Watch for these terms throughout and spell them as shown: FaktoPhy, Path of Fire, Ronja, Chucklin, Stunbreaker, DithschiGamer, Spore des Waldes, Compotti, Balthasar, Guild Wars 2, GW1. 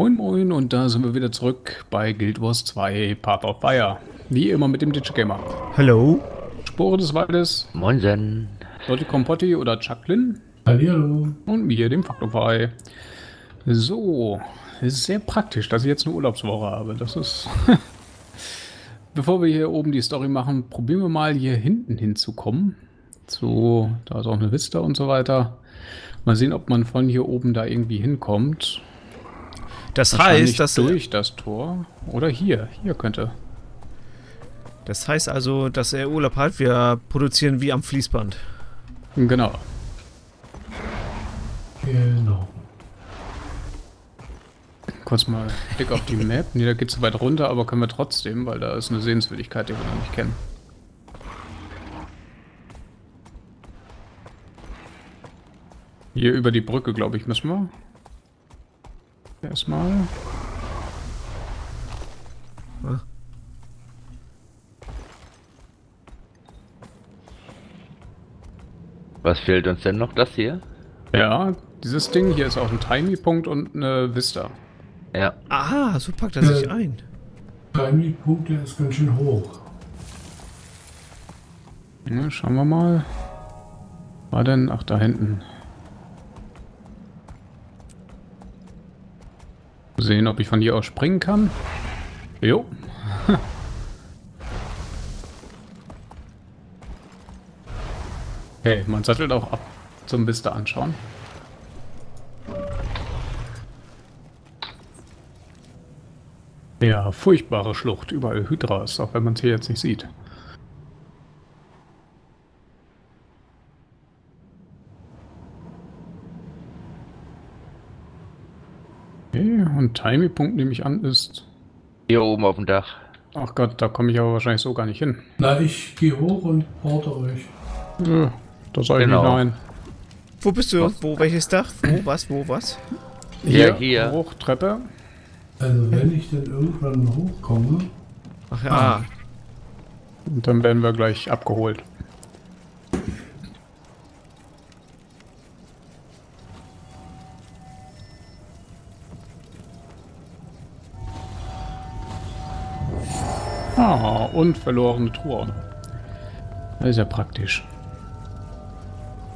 Moin Moin und da sind wir wieder zurück bei Guild Wars 2 Path of Fire. Wie immer mit dem DithschiGamer. Hallo. Spore des Waldes. Moinsen. Leute Compotti oder Chucklin. Hallo. Und mir, dem FaktoPhy. So, es ist sehr praktisch, dass ich jetzt eine Urlaubswoche habe. Das ist... Bevor wir hier oben die Story machen, probieren wir mal hier hinten hinzukommen. So, da ist auch eine Vista und so weiter. Mal sehen, ob man von hier oben da irgendwie hinkommt. Das heißt, dass durch das Tor oder hier könnte. Das heißt also, dass er Urlaub hat. Wir produzieren wie am Fließband. Genau. Genau. Kurz mal Blick auf die Map. Ne, da geht's zu weit runter, aber können wir trotzdem, weil da ist eine Sehenswürdigkeit, die wir noch nicht kennen. Hier über die Brücke, glaube ich, müssen wir. Erstmal. Ach. Was fehlt uns denn noch? Das hier? Ja, dieses Ding hier ist auch ein Timey-Punkt und eine Vista. Ja. Aha, so packt er sich ein. Timey-Punkt, der ist ganz schön hoch. Ja, schauen wir mal. War denn? Ach, da hinten. Sehen, ob ich von hier aus springen kann. Jo. Hey, man sattelt auch ab zum Vista anschauen. Ja, furchtbare Schlucht. Überall Hydras, auch wenn man es hier jetzt nicht sieht. Okay, und Timing-Punkt, nehme ich an, ist... Hier oben auf dem Dach. Ach Gott, da komme ich aber wahrscheinlich so gar nicht hin. Na, ich gehe hoch und porte euch. Ja, da soll ich nicht rein. Wo bist du? Was? Wo? Welches Dach? Wo? Was? Wo? Was? Hier. Hoch, Treppe. Also wenn ich denn irgendwann hochkomme... Ach ja. Ah. Und dann werden wir gleich abgeholt. Ah, und verlorene Truhe. Das ist ja praktisch.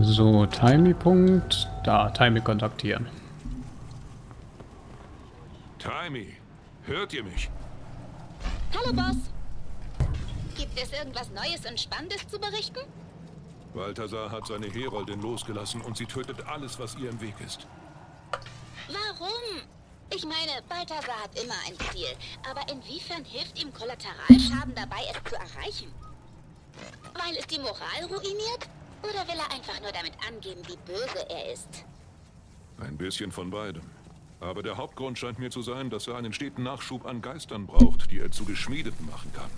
So, Timey-Punkt. Da, Timey kontaktieren. Timey, hört ihr mich? Hallo, Boss. Gibt es irgendwas Neues und Spannendes zu berichten? Balthasar hat seine Heroldin losgelassen und sie tötet alles, was ihr im Weg ist. Warum? Ich meine, Balthasar hat immer ein Ziel, aber inwiefern hilft ihm Kollateralschaden dabei, es zu erreichen? Weil es die Moral ruiniert? Oder will er einfach nur damit angeben, wie böse er ist? Ein bisschen von beidem. Aber der Hauptgrund scheint mir zu sein, dass er einen steten Nachschub an Geistern braucht, die er zu Geschmiedeten machen kann.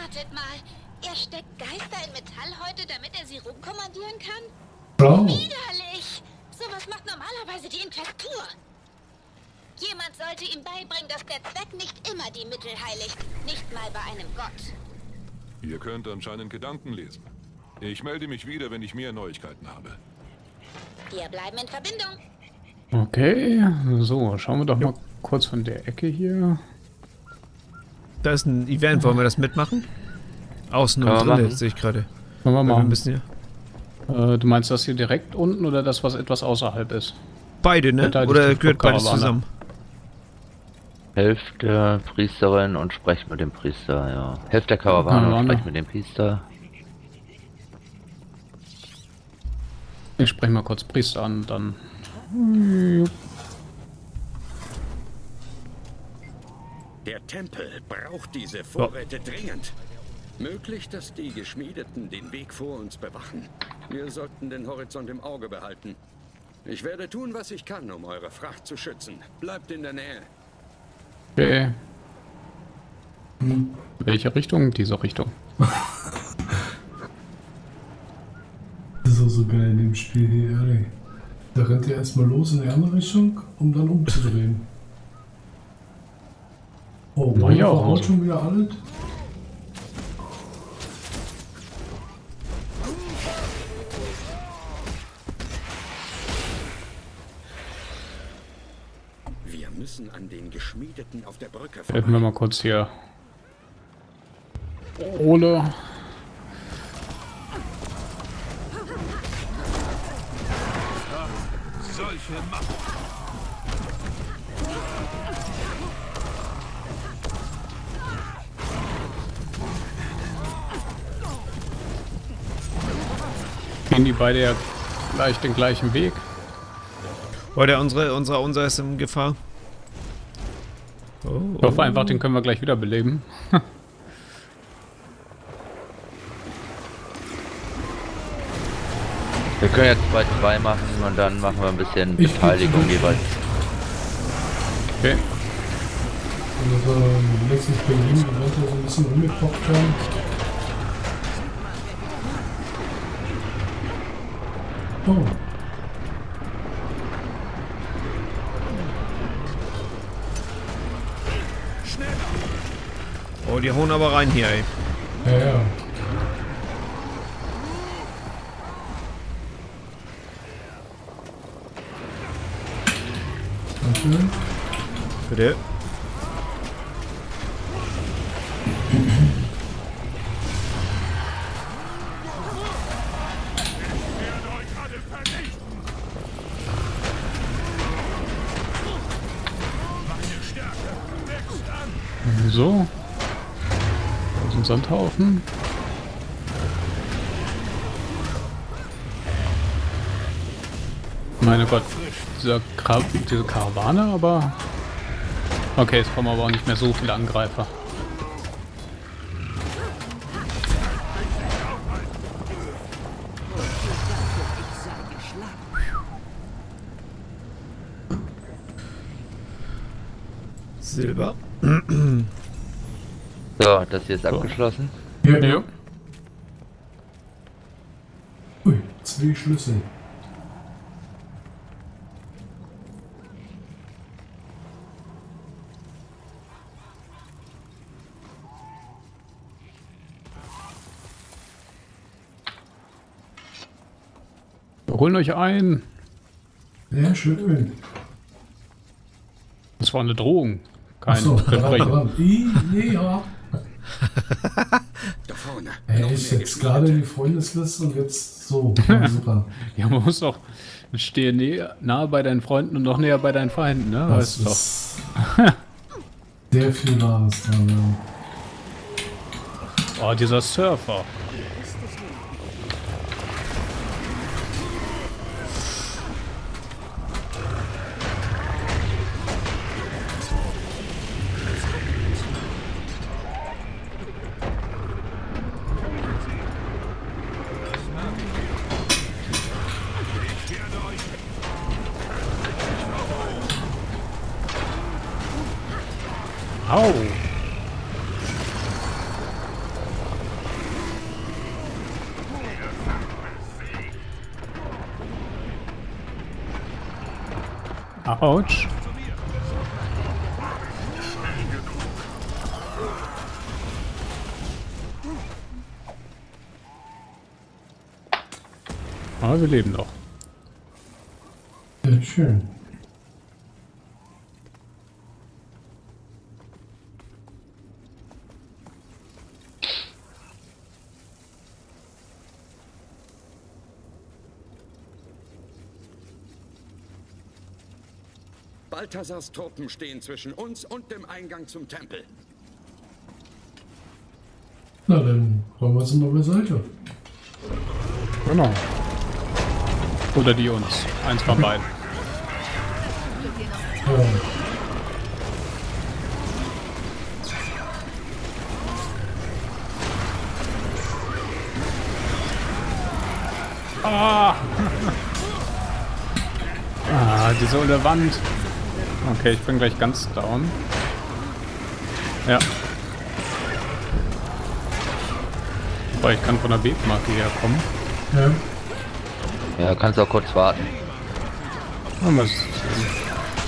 Wartet mal, er steckt Geister in Metallhäute, damit er sie rumkommandieren kann? Oh. Widerlich! Sowas macht normalerweise die Inquisitur. Jemand sollte ihm beibringen, dass der Zweck nicht immer die Mittel heiligt, nicht mal bei einem Gott. Ihr könnt anscheinend Gedanken lesen. Ich melde mich wieder, wenn ich mehr Neuigkeiten habe. Wir bleiben in Verbindung. Okay, so, schauen wir doch mal kurz von der Ecke hier. Da ist ein Event, wollen wir das mitmachen? Außen und drinnen sehe ich gerade. Wollen wir mal ein bisschen hier. Du meinst das hier direkt unten oder das, was etwas außerhalb ist? Beide, ne? Oder gehört beides zusammen? Helft der Priesterin und sprecht mit dem Priester, ja. Helft der Karawane und sprecht mit dem Priester. Ich spreche mal kurz Priester an, dann... Der Tempel braucht diese Vorräte dringend. Möglich, dass die Geschmiedeten den Weg vor uns bewachen. Wir sollten den Horizont im Auge behalten. Ich werde tun, was ich kann, um eure Fracht zu schützen. Bleibt in der Nähe. Okay. Welche Richtung? Diese Richtung. Das ist auch so geil in dem Spiel hier, ehrlich. Da rennt ihr erstmal los in die andere Richtung, um dann umzudrehen. Oh, mein Gott, haut schon wieder alles. müssen an den Geschmiedeten auf der Brücke vorbei. Helfen wir mal kurz hier. Ole. Solche Macht. Gehen die beide ja gleich den gleichen Weg? Oder unser ist in Gefahr. Oh, ich hoffe einfach, den können wir gleich wieder beleben. Wir können jetzt bei 2 machen und dann machen wir ein bisschen Beteiligung jeweils. Okay. Und dass wir letztens bei ihm eventuell so ein bisschen umgekocht haben. Oh. Oh, die hauen aber rein hier, ey. Ja, ja. Bitte. So. Aus dem Sandhaufen. Meine Gott, diese Karawane, aber... Okay, jetzt kommen aber auch nicht mehr so viele Angreifer. Silber. So, das hier ist abgeschlossen. Ja, ja. Ui, 2 Schlüssel. Holen euch ein. Sehr schön. Das war eine Drohung. Kein Versprechen. Nee, ja. Da vorne. Hey, ich jetzt gerade in die Freundesliste und jetzt so. Super. Ja, man muss doch. Ich stehe nahe bei deinen Freunden und noch näher bei deinen Feinden, ne? Das weißt du doch. Sehr viel Wahres dran, ja. Oh, dieser Surfer. Au! Autsch! Aber wir leben noch. Ja, schön. Balthasars Truppen stehen zwischen uns und dem Eingang zum Tempel. Na, dann wollen wir sie noch beiseite. Genau. Oder die uns. Eins von beiden. Ja. Ah! Ah, diese olle Wand. Okay, ich bin gleich ganz down. Ja. Aber ich kann von der Wegmarke herkommen. Ja. Ja, kannst auch kurz warten. Ja, mal sehen,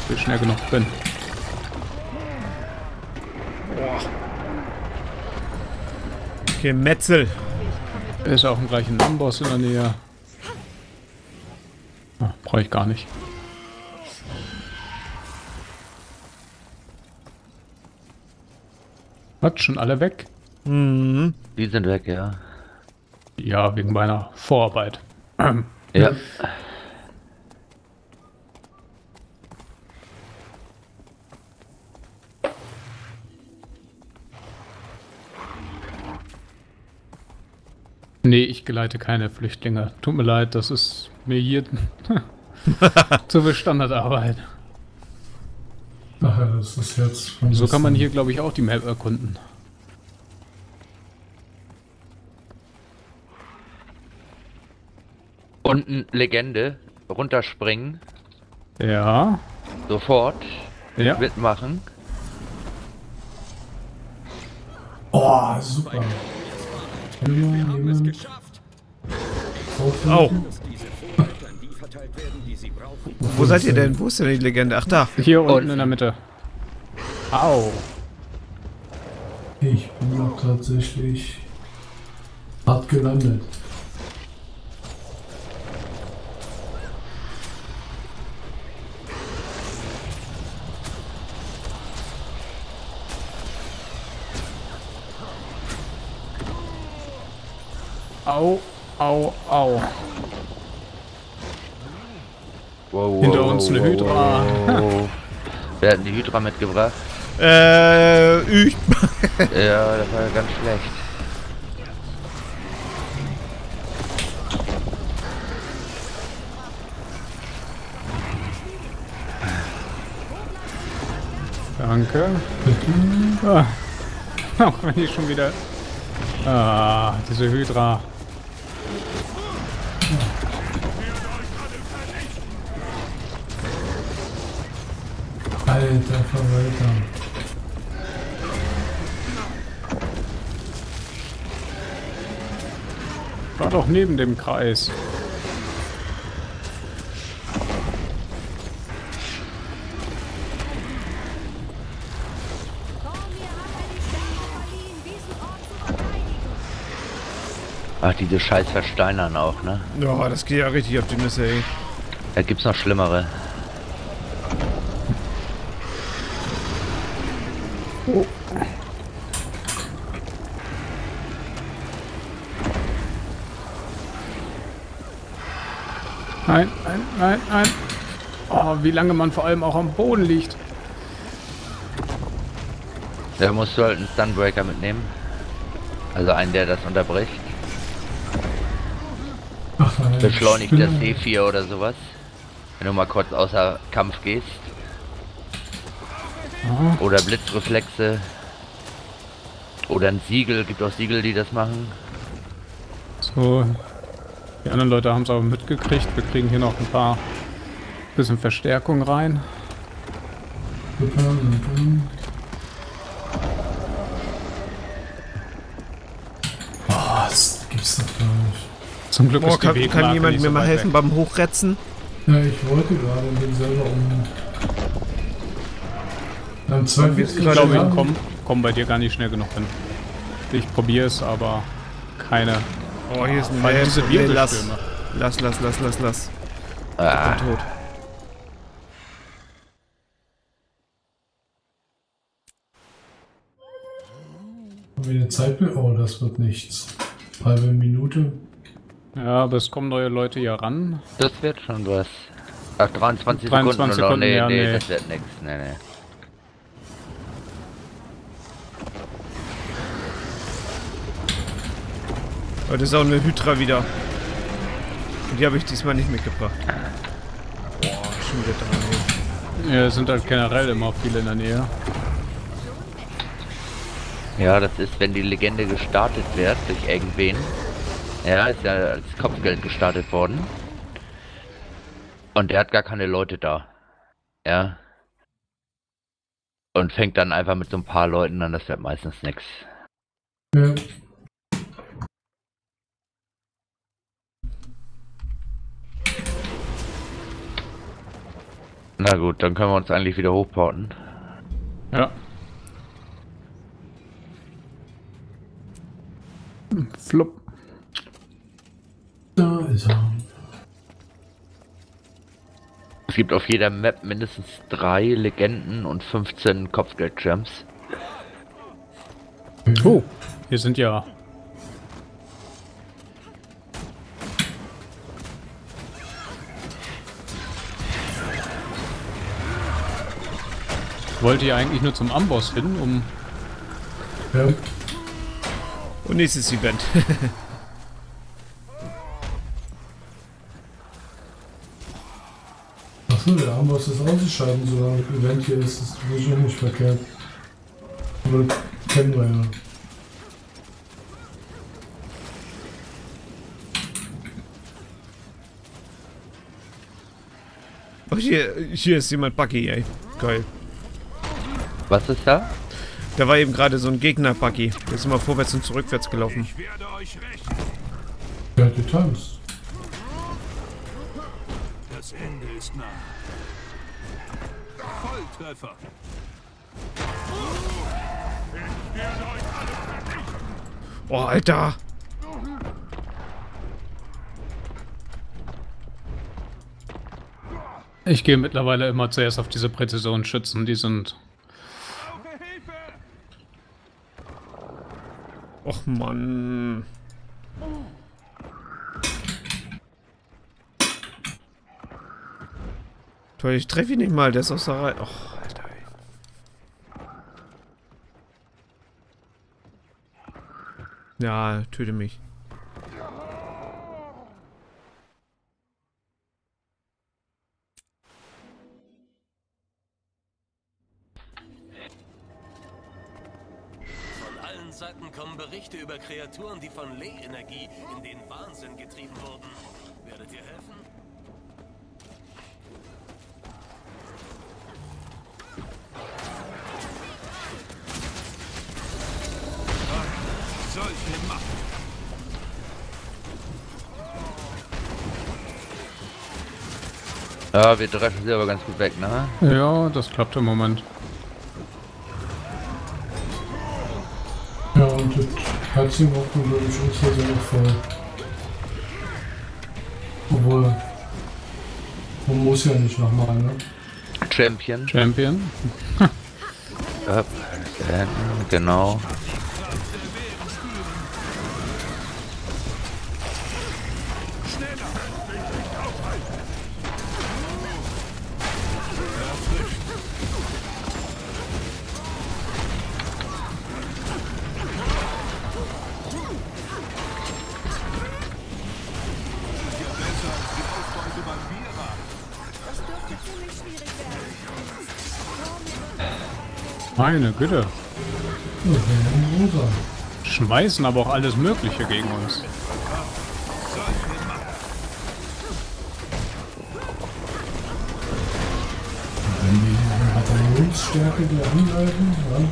wie schnell genug bin. Boah. Okay, Metzel. Ist auch im gleichen Amboss in der Nähe. Brauche ich gar nicht. Was, schon alle weg? Mhm. Die sind weg, ja. Ja, wegen meiner Vorarbeit. Ja. Nee, ich geleite keine Flüchtlinge. Tut mir leid, das ist mir hier zu viel Standardarbeit. Ach, das ist jetzt so kann man hier, glaube ich, auch die Map erkunden. Unten Legende, runterspringen. Ja. Sofort. Ja. Mitmachen. Oh, super. Wir haben es geschafft. Au. Wo seid ihr denn? Wo ist denn die Legende? Ach da. Hier unten in der Mitte. Au. Ich bin doch tatsächlich hart gelandet. Au, au, au. Wow, hinter uns eine Hydra. Wow. Wer hat die Hydra mitgebracht? Ich. Ja, das war ganz schlecht. Danke. Ah. Auch wenn ich schon wieder... Ah, diese Hydra. Alter Verwalter. War doch neben dem Kreis. Ach, diese scheiß Versteinern auch, ne? Ja, das geht ja richtig auf die Nüsse, ey. Da gibt's noch schlimmere. Oh. Nein, nein, nein, nein. Oh, wie lange man vor allem auch am Boden liegt. Da musst du halt einen Stunbreaker mitnehmen. Also einen, der das unterbricht. Ach, beschleunigt das E4 oder sowas. Wenn du mal kurz außer Kampf gehst. Oder Blitzreflexe. Oder ein Siegel. Gibt auch Siegel, die das machen. So. Die anderen Leute haben es aber mitgekriegt. Wir kriegen hier noch ein paar bisschen Verstärkung rein. Oh, das gibt's doch gar nicht. Zum Glück ist die Wegmarke. Kann jemand mir mal helfen beim Hochretzen? Ja, ich wollte gerade und bin selber um. Ich glaube, ich komm bei dir gar nicht schnell genug hin. Ich probiere es, aber keine. Oh, hier ist eine Wirbelstürme. Lass. Ah. Ich bin tot. Haben wir eine Zeit? Oh, das wird nichts. Halbe Minute. Ja, aber es kommen neue Leute hier ran. Das wird schon was. Ach, 23 Sekunden oder? Nee, das wird nichts. Nee. Oh, das ist auch eine Hydra wieder. Und die habe ich diesmal nicht mitgebracht. Boah, schon wieder dran. Ja, es sind halt generell immer viele in der Nähe. Ja, das ist, wenn die Legende gestartet wird durch irgendwen. Ja, ist ja als Kopfgeld gestartet worden. Und der hat gar keine Leute da. Ja. Und fängt dann einfach mit so ein paar Leuten an, das wird meistens nichts. Ja. Na gut, dann können wir uns eigentlich wieder hochporten. Ja. Flupp. Da ist er. Es gibt auf jeder Map mindestens 3 Legenden und 15 Kopfgeldgems. Oh, hier sind ja... Wollt ihr eigentlich nur zum Amboss hin, um... Ja. Und nächstes Event. Achso, der Amboss ist ausgeschaltet, solange das Event hier ist. Das ist schon nicht verkehrt. Aber das kennen wir ja. Oh, hier ist jemand Bucky, ey. Geil. Was ist da? Da war eben gerade so ein Gegner, Bucky. Der ist immer vorwärts und zurückwärts gelaufen. Ich werde euch rächen. Der hat getanzt. Das Ende ist nah. Volltreffer. Ich werde euch alle vernichten. Oh, Alter. Ich gehe mittlerweile immer zuerst auf diese Präzisionsschützen. Die sind... Och Mann. Toll, ich treffe ihn nicht mal, der ist aus der Reihe. Och, Alter. Ja, töte mich. Über Kreaturen, die von Leh-Energie in den Wahnsinn getrieben wurden. Werdet ihr helfen? Solche Macht! Ja, wir dreschen sie aber ganz gut weg, ne? Ja, das klappt im Moment. Ja, und hat sie überhaupt nur den Schutz also noch voll. Obwohl, man muss ja nicht nochmal, ne? Champion. Champion. Up, down, genau. Meine Güte. Schmeißen aber auch alles Mögliche gegen uns. Hat er Mundstärke, die anhalten? Ja.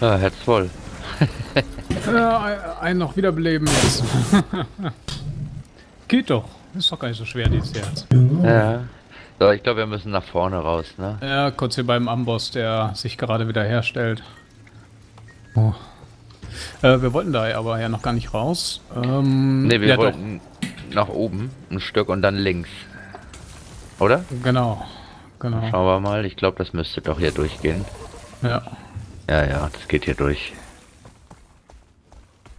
Ah, Herz voll. Ja, einen noch wiederbeleben jetzt. Geht doch. Ist doch gar nicht so schwer, dieses Herz. Ja. So, ich glaube, wir müssen nach vorne raus, ne? Ja, kurz hier beim Amboss, der sich gerade wieder herstellt. Oh. Wir wollten da aber ja noch gar nicht raus. Ne, wir wollten doch nach oben ein Stück und dann links. Oder? Genau. Genau. Schauen wir mal. Ich glaube, das müsste doch hier durchgehen. Ja. Ja, ja, das geht hier durch.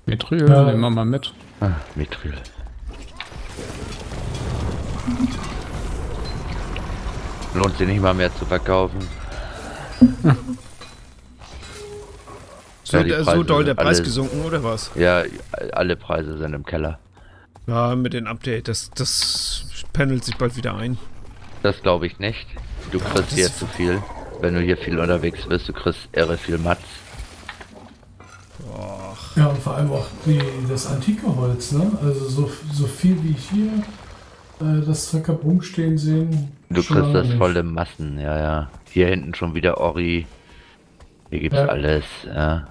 Mithril, ja. Nehmen wir mal mit. Ah, Mithril. Lohnt sich nicht mal mehr zu verkaufen. So, ja, so doll der Preis gesunken, oder was? Ja, alle Preise sind im Keller. Ja, mit dem Update, das pendelt sich bald wieder ein. Das glaube ich nicht. Du kriegst hier zu viel. Wenn du hier viel unterwegs bist, du kriegst irre viel Matz. Ja, und vor allem auch das antike Holz, ne? Also so viel wie ich hier das Verkapp rumstehen sehen. Du kriegst das volle Massen, ja, ja. Hier hinten schon wieder Ori. Hier gibt's alles, ja.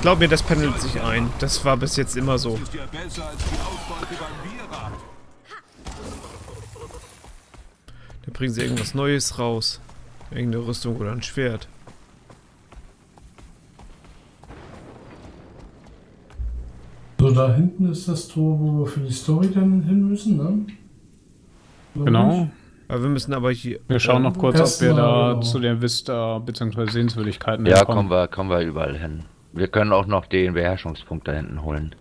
Glaub mir, das pendelt sich ein. Das war bis jetzt immer so. Da bringen sie irgendwas Neues raus. Irgendeine Rüstung oder ein Schwert. So, da hinten ist das Tor, wo wir für die Story dann hin müssen, ne? Oder genau. Nicht? Aber wir müssen aber hier... Wir schauen noch kurz, ob wir da zu den Vista bzw. Sehenswürdigkeiten hinkommen. Ja, kommen wir überall hin. Wir können auch noch den Beherrschungspunkt da hinten holen.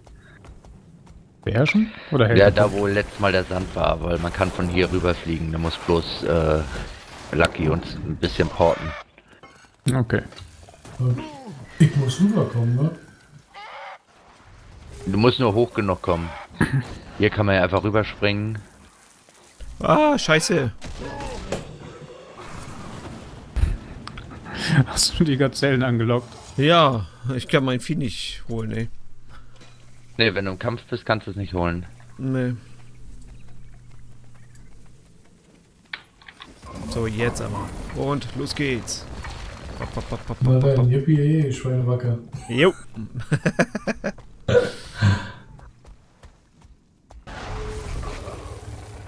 Beherrschen? Oder helfen? Ja, da wo letztes Mal der Sand war, weil man kann von hier rüber fliegen. Da muss bloß Lucky uns ein bisschen porten. Okay. Ich muss rüberkommen, ne? Du musst nur hoch genug kommen. Hier kann man ja einfach rüberspringen. Ah, scheiße. Hast du die Gazellen angelockt? Ja, ich kann mein Vieh nicht holen, ey. Nee, wenn du im Kampf bist, kannst du es nicht holen. Nee. So, jetzt aber. Und los geht's. Na dann, yippie, Schweinebacke. Jo.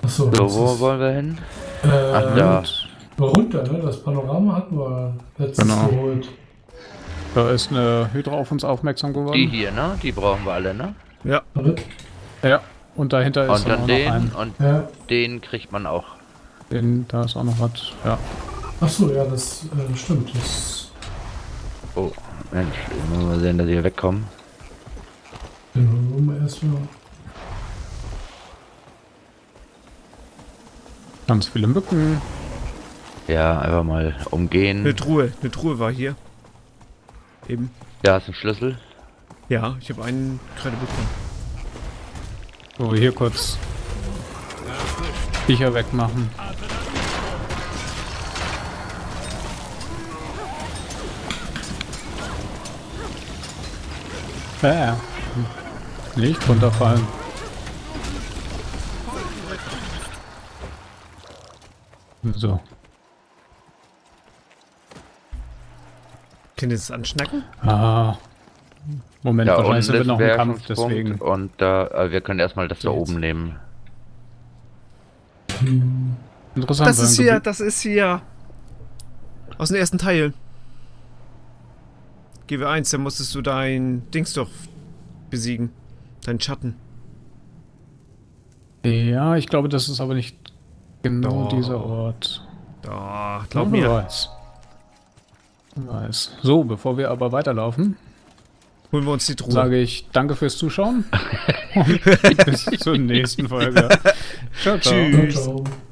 Achso, so, wo wollen wir hin? Ach, da. Runter, ne? Das Panorama hatten wir letztes geholt. Da ist eine Hydra auf uns aufmerksam geworden. Die hier, ne? Die brauchen wir alle, ne? Ja. Ja, und dahinter ist und dann noch einen. Und ja, den kriegt man auch. Den, da ist auch noch was, ja. Achso, ja, das stimmt. Das... Oh, Mensch, ich muss mal sehen, dass wir wegkommen. Den holen wir erstmal. Ganz viele Mücken. Ja, einfach mal umgehen. Eine Truhe war hier. Eben. Ja, hast du einen Schlüssel? Ja, ich habe einen gerade bekommen. So, hier kurz Viecher wegmachen. Nicht runterfallen. So. Könnt ihr das anschnacken? Ah. Moment, ja, wahrscheinlich sind wir noch im Kampf, deswegen. Und da, wir können erstmal das da oben nehmen. Interessant. Das ist hier, das ist hier. Aus dem ersten Teil. GW1, da musstest du dein Dings doch besiegen. Deinen Schatten. Ja, ich glaube, das ist aber nicht genau dieser Ort. Doch, glaub mir. Nice. So, bevor wir aber weiterlaufen, holen wir uns die Truhe. Sage ich danke fürs Zuschauen und bis zur nächsten Folge. Ciao, ciao. Tschüss. Ciao, ciao.